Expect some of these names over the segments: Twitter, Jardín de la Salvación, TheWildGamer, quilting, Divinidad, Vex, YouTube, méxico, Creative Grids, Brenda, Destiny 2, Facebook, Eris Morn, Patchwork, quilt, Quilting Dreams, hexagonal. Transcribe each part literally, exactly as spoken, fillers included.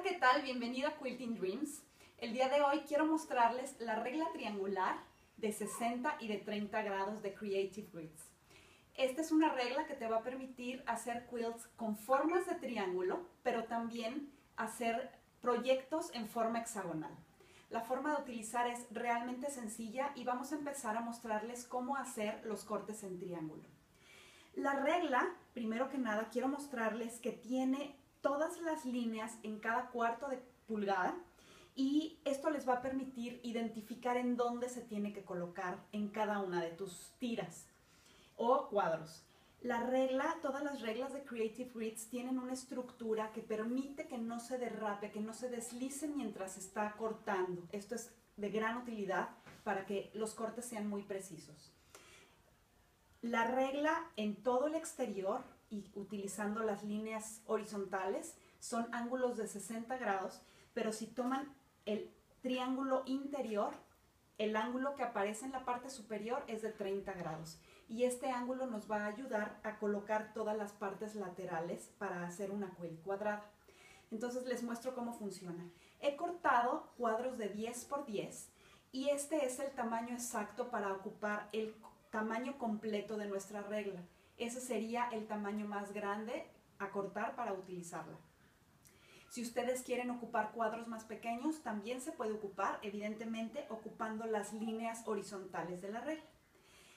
Hola, ¿qué tal? Bienvenida a Quilting Dreams. El día de hoy quiero mostrarles la regla triangular de sesenta y de treinta grados de Creative Grids. Esta es una regla que te va a permitir hacer quilts con formas de triángulo, pero también hacer proyectos en forma hexagonal. La forma de utilizar es realmente sencilla y vamos a empezar a mostrarles cómo hacer los cortes en triángulo. La regla, primero que nada, quiero mostrarles que tiene todas las líneas en cada cuarto de pulgada y esto les va a permitir identificar en dónde se tiene que colocar en cada una de tus tiras o cuadros. La regla, todas las reglas de Creative Grids tienen una estructura que permite que no se derrape, que no se deslice mientras está cortando. Esto es de gran utilidad para que los cortes sean muy precisos. La regla en todo el exterior y utilizando las líneas horizontales son ángulos de sesenta grados, pero si toman el triángulo interior, el ángulo que aparece en la parte superior es de treinta grados y este ángulo nos va a ayudar a colocar todas las partes laterales para hacer una quilt cuadrada. Entonces les muestro cómo funciona. He cortado cuadros de diez por diez y este es el tamaño exacto para ocupar el tamaño completo de nuestra regla. Ese sería el tamaño más grande a cortar para utilizarla. Si ustedes quieren ocupar cuadros más pequeños, también se puede ocupar, evidentemente, ocupando las líneas horizontales de la regla.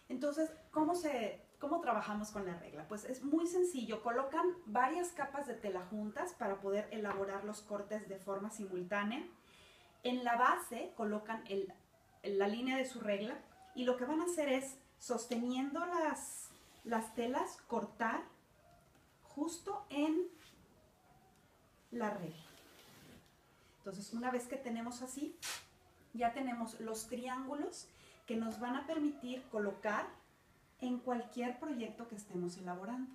Entonces, ¿cómo, se, cómo trabajamos con la regla? Pues es muy sencillo. Colocan varias capas de tela juntas para poder elaborar los cortes de forma simultánea. En la base colocan el, la línea de su regla y lo que van a hacer es, sosteniendo las... las telas, cortar justo en la regla. Entonces, una vez que tenemos así, ya tenemos los triángulos que nos van a permitir colocar en cualquier proyecto que estemos elaborando.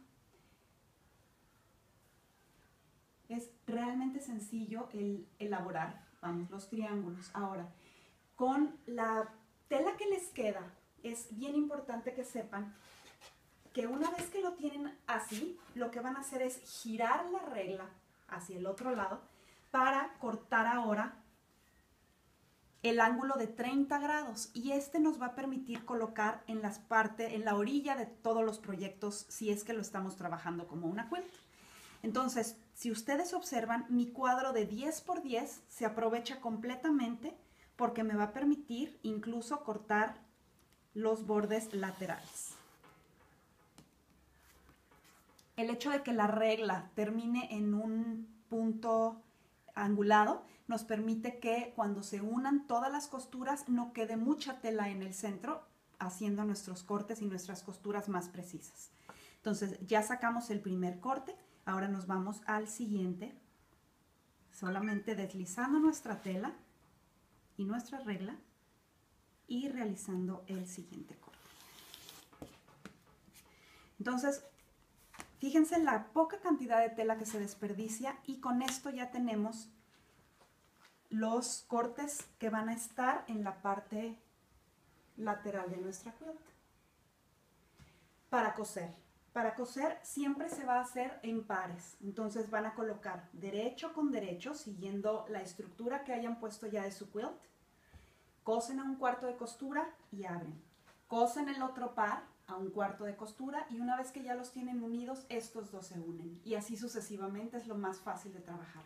Es realmente sencillo el elaborar, vamos, los triángulos. Ahora, con la tela que les queda, es bien importante que sepan que una vez que lo tienen así, lo que van a hacer es girar la regla hacia el otro lado para cortar ahora el ángulo de treinta grados y este nos va a permitir colocar en las partes, en la orilla de todos los proyectos si es que lo estamos trabajando como una quilt. Entonces, si ustedes observan, mi cuadro de diez por diez se aprovecha completamente porque me va a permitir incluso cortar los bordes laterales. El hecho de que la regla termine en un punto angulado nos permite que cuando se unan todas las costuras no quede mucha tela en el centro, haciendo nuestros cortes y nuestras costuras más precisas. Entonces ya sacamos el primer corte, ahora nos vamos al siguiente, solamente deslizando nuestra tela y nuestra regla y realizando el siguiente corte. Entonces, fíjense la poca cantidad de tela que se desperdicia y con esto ya tenemos los cortes que van a estar en la parte lateral de nuestra quilt. Para coser. Para coser siempre se va a hacer en pares. Entonces van a colocar derecho con derecho, siguiendo la estructura que hayan puesto ya de su quilt. Cosen a un cuarto de costura y abren. Cosen el otro par a un cuarto de costura y una vez que ya los tienen unidos, estos dos se unen y así sucesivamente es lo más fácil de trabajar.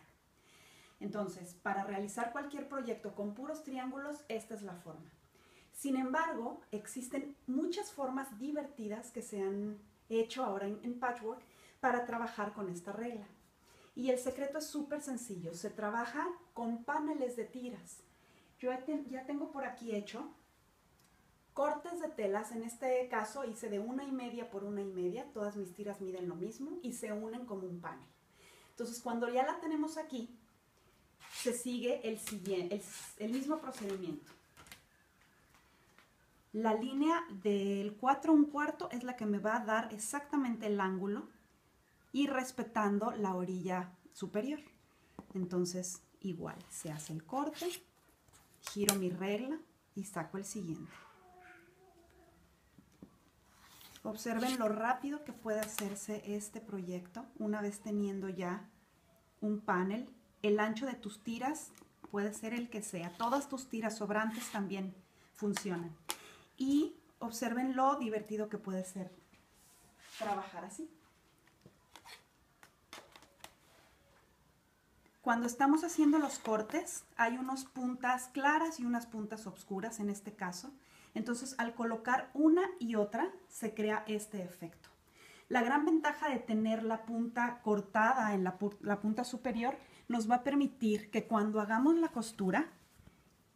Entonces, para realizar cualquier proyecto con puros triángulos, esta es la forma. Sin embargo, existen muchas formas divertidas que se han hecho ahora en, en Patchwork para trabajar con esta regla. Y el secreto es súper sencillo, se trabaja con paneles de tiras. Yo ya tengo por aquí hecho cortes de telas, en este caso hice de una y media por una y media, todas mis tiras miden lo mismo y se unen como un panel. Entonces cuando ya la tenemos aquí, se sigue el, siguiente, el, el mismo procedimiento. La línea del cuatro un cuarto es la que me va a dar exactamente el ángulo y respetando la orilla superior. Entonces igual se hace el corte, giro mi regla y saco el siguiente. Observen lo rápido que puede hacerse este proyecto una vez teniendo ya un panel el ancho de tus tiras puede ser el que sea. Todas tus tiras sobrantes también funcionan. Y observen lo divertido que puede ser trabajar así. Cuando estamos haciendo los cortes, hay unas puntas claras y unas puntas oscuras en este caso. Entonces, al colocar una y otra, se crea este efecto. La gran ventaja de tener la punta cortada en la, pu la punta superior nos va a permitir que cuando hagamos la costura,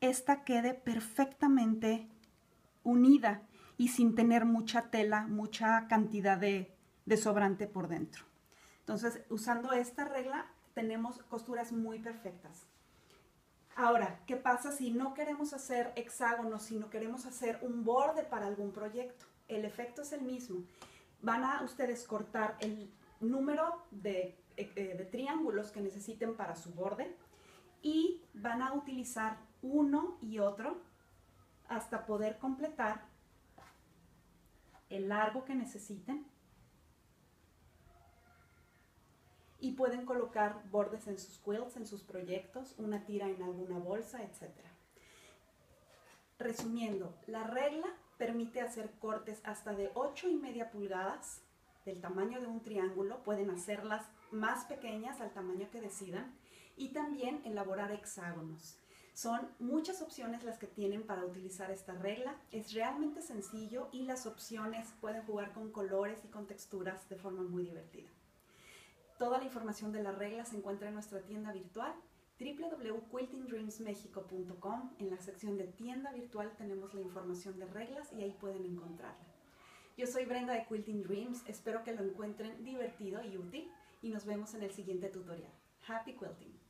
esta quede perfectamente unida y sin tener mucha tela, mucha cantidad de, de sobrante por dentro. Entonces, usando esta regla, tenemos costuras muy perfectas. Ahora, ¿qué pasa si no queremos hacer hexágonos, sino queremos hacer un borde para algún proyecto? El efecto es el mismo. Van a ustedes cortar el número de, de triángulos que necesiten para su borde y van a utilizar uno y otro hasta poder completar el largo que necesiten. Y pueden colocar bordes en sus quilts, en sus proyectos, una tira en alguna bolsa, etcétera. Resumiendo, la regla permite hacer cortes hasta de ocho y media pulgadas del tamaño de un triángulo. Pueden hacerlas más pequeñas al tamaño que decidan y también elaborar hexágonos. Son muchas opciones las que tienen para utilizar esta regla. Es realmente sencillo y las opciones pueden jugar con colores y con texturas de forma muy divertida. Toda la información de la regla se encuentra en nuestra tienda virtual w w w punto quilting dreams mexico punto com. En la sección de tienda virtual tenemos la información de reglas y ahí pueden encontrarla. Yo soy Brenda de Quilting Dreams, espero que lo encuentren divertido y útil y nos vemos en el siguiente tutorial. Happy quilting!